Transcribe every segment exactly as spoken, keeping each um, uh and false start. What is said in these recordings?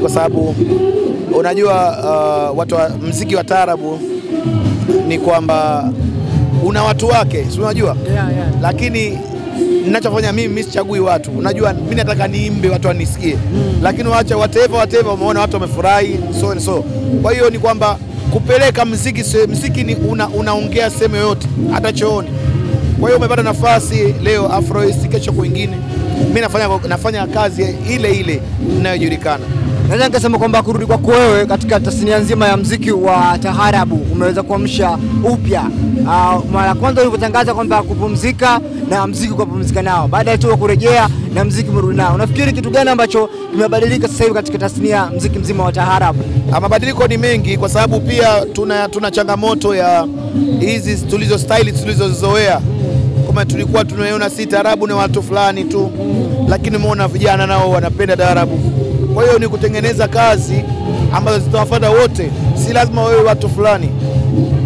Kwa sababu unajua uh, watu wa, mziki wa Taharabu ni kwamba una watu wake, si unajua? Yeah, yeah. Lakini ninachofanya mimi mimi sichagui watu. Unajua mimi nataka niimbe watu wanisikie. Mm. Lakini waacha wateva wateva umeona watu wamefurahi so and so. Kwa hiyo ni kwamba kupeleka mziki mziki ni unaongea una sema yote hata chooni. Kwa hiyo umepata nafasi leo Afroist kesho kwingine. Mimi nafanya nafanya kazi ile ile inayojulikana. Naweza nikasema kwamba kurudi kwako wewe katika tasnia nzima ya muziki wa Taharabu umeweza kuamsha upya. Uh, mara kwanza ulipotangaza kwamba kupumzika na muziki kwa kupumzika nao, baada ya tu kurejea na muziki mrudi nao, unafikiri kitu gani ambacho kimebadilika sasa hivi katika tasnia muziki mzima wa Taharabu? Mabadiliko ni mengi kwa sababu pia tuna tuna changamoto ya hizi tulizo style tulizozoea. Kama tulikuwa tunaona si Taharabu na watu fulani tu, lakini umeona vijana nao wanapenda Taharabu. Kwa hiyo ni kutengeneza kazi ambazo zitawafuata wote, si lazima wewe watu fulani.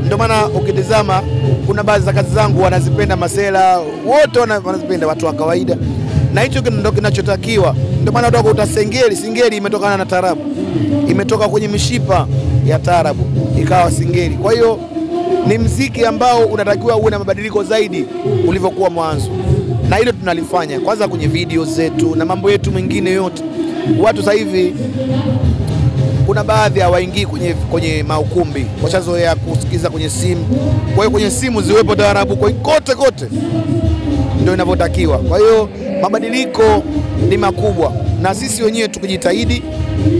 Ndio maana ukitazama kuna baadhi za kazi zangu wanazipenda masela, wote wanazipenda watu wa kawaida. Na hicho ndio kinachotakiwa. Ndio maana utakuwa utasengeli, singeli imetokana na Taharabu. Imetoka kwenye mishipa ya Taharabu ikawa singeli. Kwa hiyo ni muziki ambao unatakiwa uwe na mabadiliko zaidi ulivyokuwa mwanzo. Na hilo tunalifanya kwanza kwenye video zetu na mambo yetu mengine yote. Watu sasa hivi kuna baadhi hawaingii kwenye kwenye maukumbi, washazoea kusikiza kwenye simu. Kwa hiyo kwenye simu ziwepo Taharabu kwa kote kote. Ndio inavyotakiwa. Kwa hiyo mabadiliko ni makubwa na sisi wenyewe tukijitahidi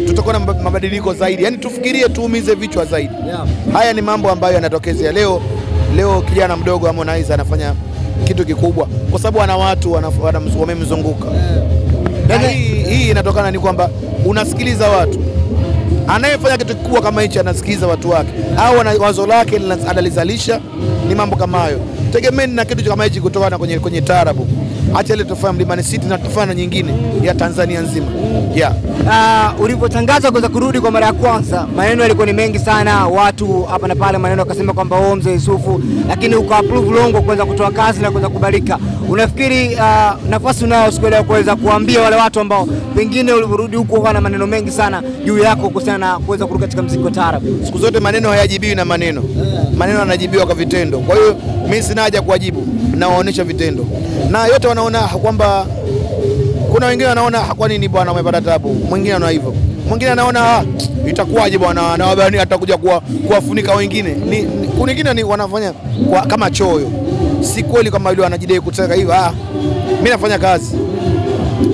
tutakuwa na mabadiliko zaidi. Yaani tufikirie tuumize vichwa zaidi. Yeah. Haya ni mambo ambayo yanatokezea leo. Leo kijana mdogo Harmonize anafanya kitu kikubwa kwa sababu ana watu wamemzunguka. Yeah. Hii hii inatokana ni kwamba unasikiliza watu. Anayefanya kitu kikubwa kama hicho anasikiza watu wake. Au ana wazo lake analizalisha, ni mambo kama hayo. Tegemeni na kitu kama hicho kutoka kwenye kwenye Taharabu. Acha ile tofauti Mlimani City na tofauti nyingine ya Tanzania nzima. Yeah. Uh, ulipotangaza kuweza kurudi kwa mara ya kwanza, maneno yalikuwa ni mengi sana, watu hapa na pale maneno wakasema kwamba wewe Mzee Yusufu, lakini ukaapprove longo kuweza kutoa kazi na kuweza kubalika. Unafikiri uh, nafasi unayo siku ile kuweza kuambia wale watu ambao pengine ulirudi huko kwa na maneno mengi sana juu yako kuhusiana na kuweza kurudi katika muziki wa Taharabu? Siku zote maneno hayajibiwi na maneno. Maneno yanajibiwa kwa vitendo. Kwa hiyo mimi sina haja kuwajibu, naoaonesha vitendo. Na yote wanaona kwamba kuna wengine wanaona kwa nini bwana umepata tabu, mwingine anaona hivyo, mwingine anaona itakuwaje bwana na bwana atakuja kuwafunika wengine. Ni wengine ni wanafanya kwa, kama choyo. Si kweli kama yule anajidai kutaka hivyo. Ah, mimi nafanya kazi,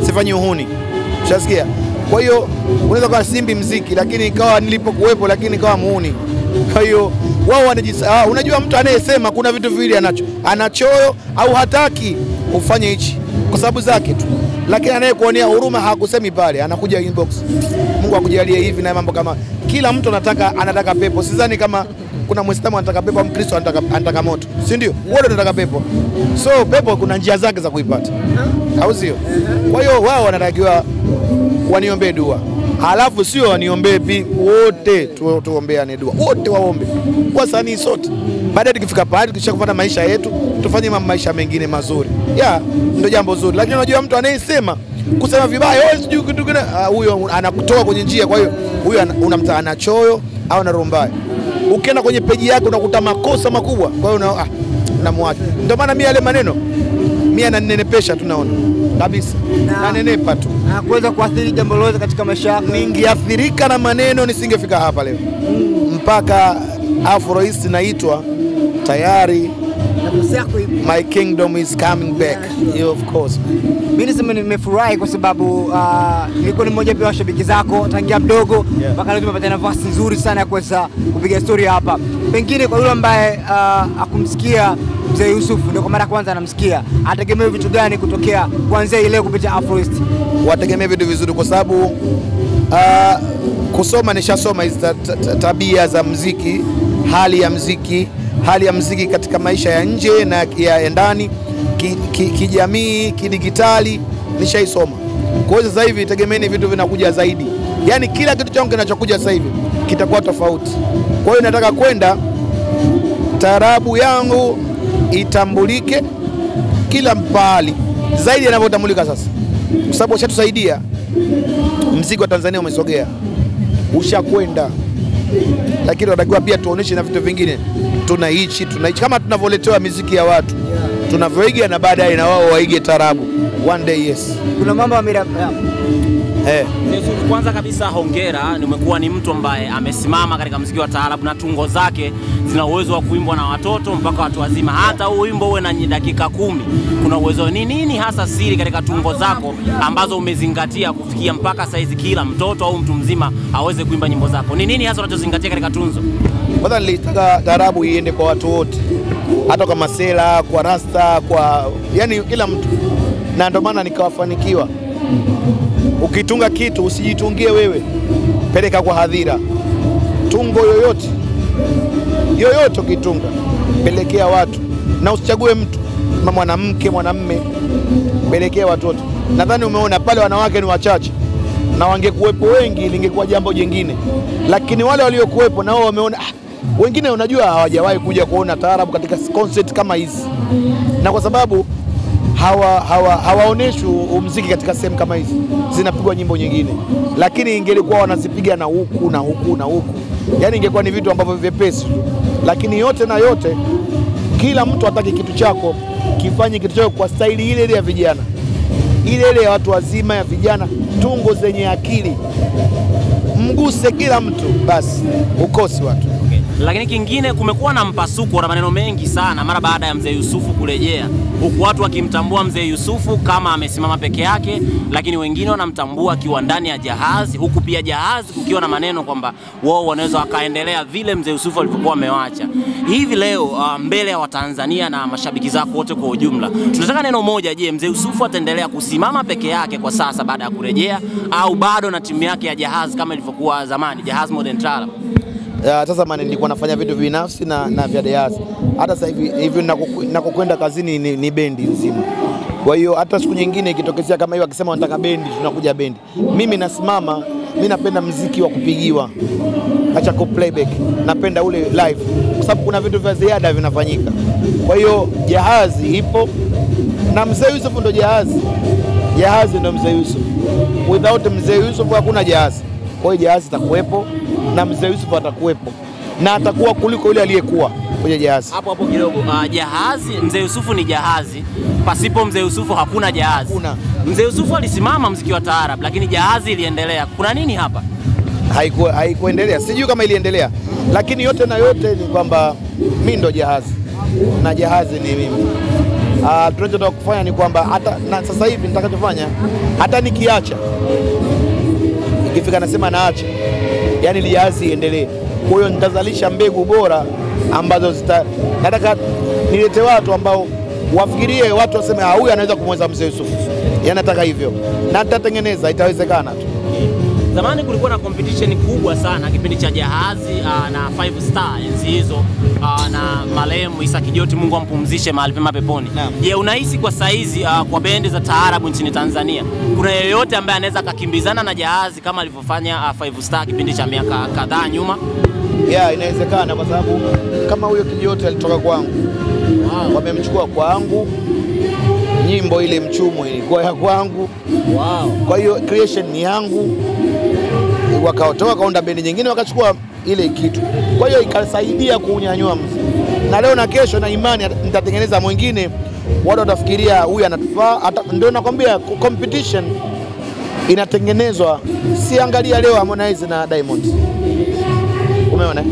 sifanyi uhuni. Unasikia? Kwa hiyo unaweza kuwa simbi muziki lakini ikawa nilipokuwepo lakini ikawa muhuni. Kwa hiyo wao wanajisahau. Unajua mtu anayesema kuna vitu viwili anacho, anachoyo au hataki ufanye hichi kwa sababu zake tu. Lakini anayekuonea huruma hakusemi pale, anakuja inbox. Mungu akujalie hivi na mambo kama kila mtu anataka anataka pepo. Sidhani kama kuna Muislamu anataka pepo au Mkristo anataka anataka moto. Si ndio? Wote tunataka pepo. So pepo kuna njia zake za kuipata. Au sio? Kwa hiyo wao wanatakiwa waniombe dua. Halafu sio waniombe bi wote tuombeane dua. Wote waombe. Kwa sani sote. Baadaye tukifika pale tukishakufuata maisha yetu, tufanye maisha mengine mazuri. Yeah, ndio jambo zuri. Lakini unajua mtu anayesema kusema vibaya, wewe sijui kitu gani, huyo anakutoa kwenye njia. Kwa hiyo huyo unamtaana choyo au anaromba. Ukienda kwenye peji yako unakuta makosa makubwa. Kwa hiyo ah, unamwacha. Ndio maana mimi yale maneno mimi ananenepesha tunaona kabisa. Na nenepa tu. Na kuweza kuathiri jambo lolote katika maisha yako. Ningeathirika na maneno nisingefika hapa leo. Mpaka Afroist naitwa tayari. My kingdom is coming back. Yeah, of course. Mimi nisema nimefurahi kwa sababu nilikuwa ni mmoja pia wa shabiki zako tangia mdogo mpaka leo tumepata nafasi nzuri sana ya kuweza kupiga story hapa. Pengine kwa yule ambaye hakumsikia Mzee Yusufu ndio kwa mara kwanza anamsikia, ategemee vitu gani kutokea kuanzia ile kupitia Afroist? Wategemee vitu vizuri kwa sababu kusoma nishasoma hizi tabia za muziki, hali ya muziki, hali ya muziki katika maisha ya nje na ya ndani, kijamii, ki, ki kidigitali nishaisoma. Kwa hiyo sasa hivi tegemeeni vitu vinakuja zaidi. Yaani kila kitu changu kinachokuja sasa hivi kitakuwa tofauti. Kwa hiyo nataka kwenda Taharabu yangu itambulike kila mpali zaidi yanavyotambulika sasa. Kwa sababu chatusaidia muziki wa Tanzania umesogea, ushakwenda, lakini watakiwa pia tuoneshe na vitu vingine. Tunaishi tunaishi kama tunavoletewa muziki ya watu, tunavoiga na baadaye na wao waige tarabu one day. Yes, kuna mambo ya eh Yusuph, kwanza kabisa hongera. Nimekuwa ni mtu ambaye amesimama katika muziki wa taarabu na tungo zake zina uwezo wa kuimbwa na watoto mpaka watu wazima. Hata huu wimbo uwe na dakika kumi, kuna uwezo nini nini hasa siri katika tungo zako ambazo umezingatia kufikia mpaka saizi kila mtoto au mtu mzima aweze kuimba nyimbo zako? Ni nini hasa unachozingatia katika tunzo? Kwanza nilitaka taarabu iende kwa watu wote, hata kwa masela, kwa rasta, kwa yani kila mtu, na ndio maana nikawafanikiwa. Ukitunga kitu usijitungie wewe, peleka kwa hadhira. Tungo yoyote yoyote ukitunga pelekea watu, na usichague mtu kama mwanamke mwanamume, pelekea watoto. Nadhani umeona pale wanawake ni wachache, na wangekuepo wengi lingekuwa jambo jingine, lakini wale waliokuepo na wao wameona. Ah, wengine unajua hawajawahi kuja kuona taarabu katika concert kama hizi, na kwa sababu hawa hawa hawaoneshi muziki katika sehemu kama hizi, zinapigwa nyimbo nyingine. Lakini ingelikuwa wanazipiga na huku na huku na huku, yani ingekuwa ni vitu ambavyo vipesi. Lakini yote na yote, kila mtu ataki kitu chako, kifanye kitu chako kwa staili ile ile ya vijana, ile ile ya watu wazima, ya vijana, tungo zenye akili. Mguse kila mtu basi ukosi watu. Okay. Lakini kingine, kumekuwa na mpasuko na maneno mengi sana mara baada ya Mzee Yusuph kurejea, huku watu wakimtambua Mzee Yusuph kama amesimama peke yake, lakini wengine wanamtambua akiwa ndani ya Jahazi, huku pia Jahazi kukiwa na maneno kwamba wao wanaweza wakaendelea vile Mzee Yusuph alivyokuwa amewaacha. Hivi leo uh, mbele ya Watanzania na mashabiki zako wote kwa ujumla, tunataka neno moja. Je, Mzee Yusuph ataendelea kusimama peke yake kwa sasa baada ya kurejea, au bado na timu yake ya Jahazi kama ilivyokuwa zamani, Jahazi Modern Taarab? Ya sasa maana nilikuwa nafanya vitu binafsi na na vya Diaz. Hata sasa hivi hivi ninakokwenda kazini ni, ni bendi nzima. Kwa hiyo hata siku nyingine ikitokezea kama hiyo akisema nataka bendi, tunakuja bendi. Mimi nasimama, mimi napenda muziki wa kupigiwa. Acha ku playback, napenda ule live kwa sababu kuna vitu vya ziada vinafanyika. Kwa hiyo Jahazi ipo na Mzee Yusuph ndo Jahazi. Jahazi ndo Mzee Yusuph. Without Mzee Yusuph hakuna Jahazi. Kwa hiyo Jahazi itakuepo na Mzee Yusuph atakuepo, na atakuwa kuliko yule aliyekuwa kwenye Jahazi. Hapo hapo kidogo, uh, Jahazi, Mzee Yusuph ni Jahazi. Pasipo Mzee Yusuph hakuna Jahazi. Kuna Mzee Yusuph alisimama muziki wa taarab, lakini Jahazi iliendelea. Kuna nini hapa? Haiku haikuendelea. Sijui kama iliendelea. Lakini yote na yote ni kwamba mimi ndo Jahazi na Jahazi ni mimi. Ah, uh, tunachotaka kufanya ni kwamba hata na sasa hivi nitakachofanya, hata nikiacha ikifika nasema naacha, yani liazi endelee. Kwa hiyo nitazalisha mbegu bora ambazo zita nataka nilete watu ambao wafikirie, watu waseme ah, huyu anaweza kumweza Mzee Yusuph. Yaani nataka hivyo. Na nitatengeneza, itawezekana tu. Zamani kulikuwa na competition kubwa sana kipindi cha Jahazi na five star enzi hizo, na marehemu Isa Kijoti, Mungu ampumzishe mahali pema peponi. Je, unahisi kwa saizi kwa bendi za taarabu nchini Tanzania kuna yeyote ambaye anaweza kukimbizana na Jahazi kama alivyofanya five star kipindi cha miaka kadhaa nyuma? Yeah, inawezekana kwa sababu kama huyo Kijoti alitoka kwangu. Wow. Wamemchukua kwangu. Nyimbo ile mchumo ilikuwa ya kwangu. Wow. Kwa hiyo creation ni yangu. Wakaotoa kaunda bendi nyingine wakachukua ile kitu. Kwa hiyo ikasaidia kuunyanyua muziki. Na leo na kesho na imani nitatengeneza mwingine, watu watafikiria huyu anatufaa. Ndio nakwambia competition inatengenezwa. Si angalia leo Harmonize na Diamond. Umeona?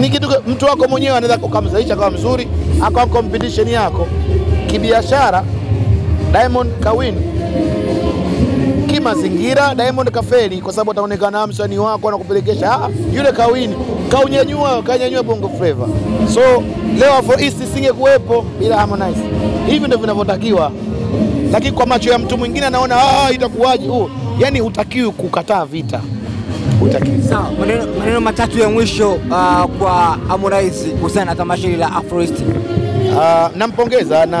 Ni kitu mtu wako mwenyewe anaweza kukamzalisha kama mzuri, akawa competition yako. Kibiashara Diamond kawin, kimazingira Diamond kafeli kwa sababu ataonekana msanii wako anakupelekesha. Ah, yule kawin kaunyanyua kaunyanyua bongo flavor. So leo for east singekuepo bila Harmonize. Hivi ndio vinavyotakiwa. Lakini kwa macho ya mtu mwingine anaona ah, itakuwaje huo. Yaani hutakiwi kukataa vita. Hutakiwi. Sawa, maneno maneno matatu ya mwisho uh, kwa Harmonize kuhusiana na tamasha la Afroist. Uh, nampongeza na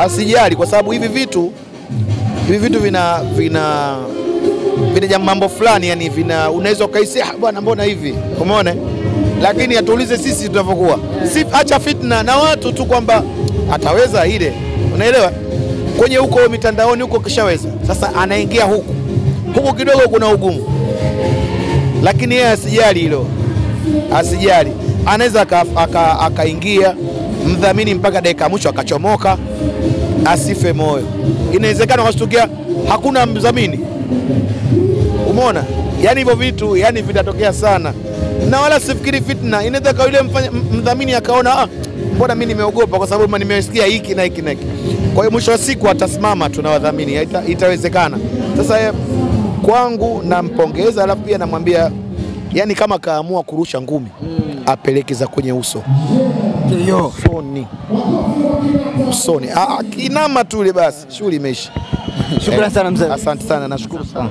asijali kwa sababu hivi vitu hivi vitu vina vina vina mambo fulani, yani vina unaweza kaisi bwana mbona hivi, umeona? Lakini atuulize sisi tunavyokuwa, si acha fitna na watu tu kwamba ataweza ile, unaelewa? Kwenye huko mitandaoni huko kishaweza, sasa anaingia huku huko kidogo kuna ugumu, lakini yeye asijali hilo, asijali. Anaweza akaingia mdhamini mpaka dakika mwisho akachomoka, asife moyo. Inawezekana kushtukia hakuna mdhamini. Umeona? Yaani hivyo vitu yani vitatokea sana. Na wala sifikiri fitna. Inaweza kwa yule mdhamini akaona ah, mbona mimi nimeogopa kwa sababu nimesikia hiki na hiki na hiki. Kwa hiyo mwisho wa siku atasimama tunawadhamini. Ita, itawezekana. Sasa kwangu nampongeza, alafu pia namwambia yani kama kaamua kurusha ngumi, mm. apelekeza kwenye uso. Yo, soni. Soni. Ah, kinama tule basi. Shughuli imeisha. Shukrani sana mzee. Asante sana, nashukuru sana.